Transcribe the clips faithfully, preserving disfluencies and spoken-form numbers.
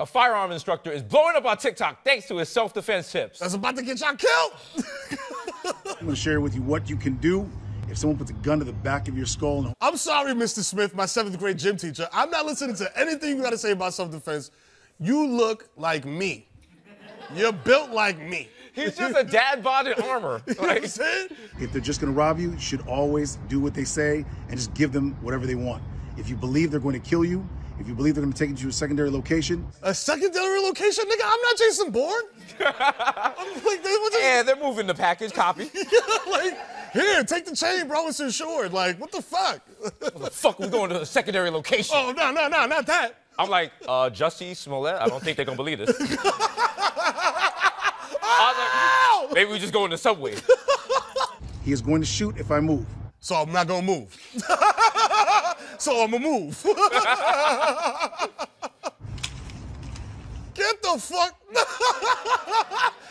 a firearm instructor is blowing up our TikTok thanks to his self-defense tips. That's about to get y'all killed. I'm gonna share with you what you can do if someone puts a gun to the back of your skull. And I'm sorry, Mister Smith, my seventh grade gym teacher. I'm not listening to anything you gotta say about self-defense. You look like me. You're built like me. He's just a dad bod in armor. You know what I'm saying? If they're just gonna rob you, you should always do what they say and just give them whatever they want. If you believe they're going to kill you, if you believe they're going to take you to a secondary location. A secondary location? Nigga, I'm not Jason Bourne. I'm like, they, what the... And they're moving the package, copy. Yeah, like, here, take the chain, bro, it's insured. Like, what the fuck? What the fuck, we going to a secondary location? Oh, no, no, no, not that. I'm like, uh, Jussie Smollett, I don't think they're going to believe this. I was like, maybe we just go in the subway. He is going to shoot if I move. So I'm not going to move. So I'ma move. Get the fuck.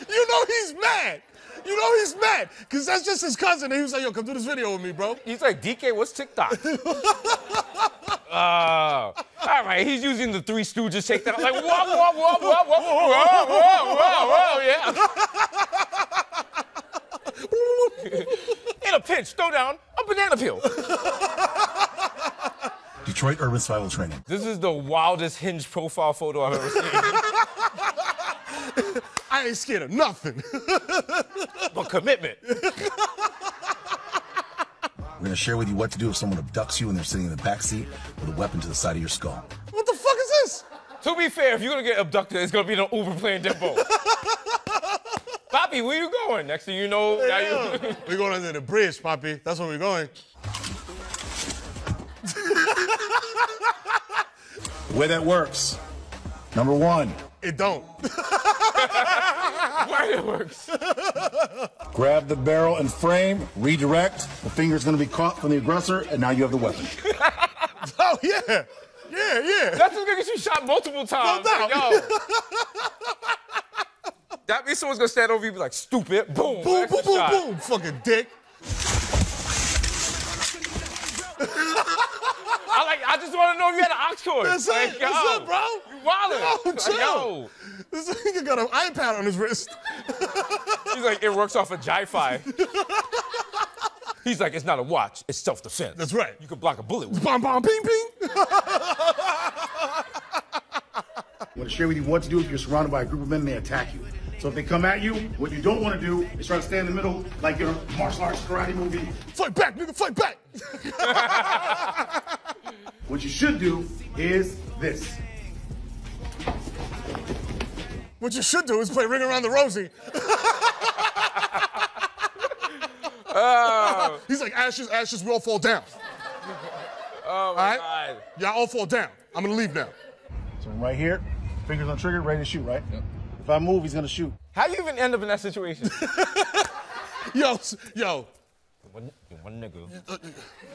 You know he's mad. You know he's mad. Cause that's just his cousin. And he was like, yo, come do this video with me, bro. He's like, D K, what's TikTok? uh, all right, he's using the Three Stooges take that. I'm like, whoa, whoa, whoa, whoa, whoa, whoa, whoa, whoa, whoa, yeah. In a pinch, throw down a banana peel. Detroit Urban Survival Training. This is the wildest Hinge profile photo I've ever seen. I ain't scared of nothing. But commitment. We're gonna share with you what to do if someone abducts you and they're sitting in the backseat with a weapon to the side of your skull. What the fuck is this? To be fair, if you're gonna get abducted, it's gonna be an Uber playing Deadpool. Poppy, where you going? Next thing you know, hey, now you... We're going under the bridge, Poppy. That's where we're going. The way that works, number one. It don't. Why it works? Grab the barrel and frame, redirect. The finger's gonna be caught from the aggressor, and now you have the weapon. Oh, yeah. Yeah, yeah. That's what's gonna get you shot multiple times. No, no. Yo. That means someone's gonna stand over you and be like, stupid. Boom. Boom, boom, boom, boom. Fucking dick. I like. I just want to know if you had an ox cord. That's like, it. Yo, what's up, bro? You wildin'. Yo, chill. Like, yo. This nigga got an iPad on his wrist. He's like, it works off a J-Fi. He's like, it's not a watch. It's self-defense. That's right. You can block a bullet with it. Bomb, bomb, ping, ping. I want to share with you what to do if you're surrounded by a group of men and they attack you. So if they come at you, what you don't want to do is try to stay in the middle like your martial arts karate movie. Fight back, nigga, fight back! What you should do is this. What you should do is play Ring Around the Rosie. Oh. He's like, ashes, ashes, we all fall down. Oh, my all right? God. Y'all all fall down. I'm gonna leave now. So I'm right here, fingers on trigger, ready to shoot, right? Yep. If I move, he's gonna shoot. How do you even end up in that situation? yo, yo. One, one nigga.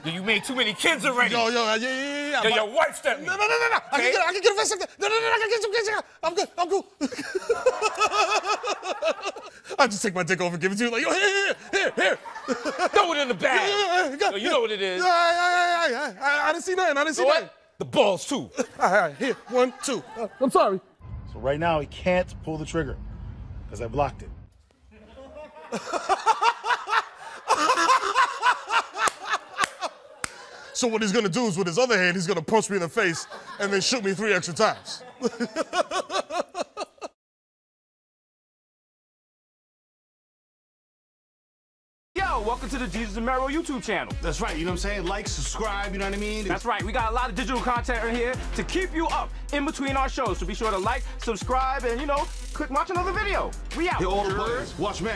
You made too many kids already. Yo, yo, yeah, yeah, yeah. Yo, my... your wife stepped me. No, no, no, no, no. Okay. I can get it, I can get a vasectomy. No, no, no, no, I can get some kids. I'm good, I'm cool. I just take my dick over and give it to you. Like, yo, here, here, here, here. Throw it in the bag. Yeah, yeah, yeah. Yo, you know what it is. Yeah, yeah, yeah, yeah. I, I didn't see nothing, I didn't see you know nothing. What? The balls, too. All right, all right, here, one, two. Uh, I'm sorry. So right now, he can't pull the trigger because I blocked it. So what he's gonna do is with his other hand, he's gonna punch me in the face and then shoot me three extra times. Welcome to the Desus and Mero YouTube channel. That's right, you know what I'm saying? Like, subscribe, you know what I mean? That's right, we got a lot of digital content right here to keep you up in between our shows. So be sure to like, subscribe, and you know, click watch another video. We out. Hit all the buttons. Watch man.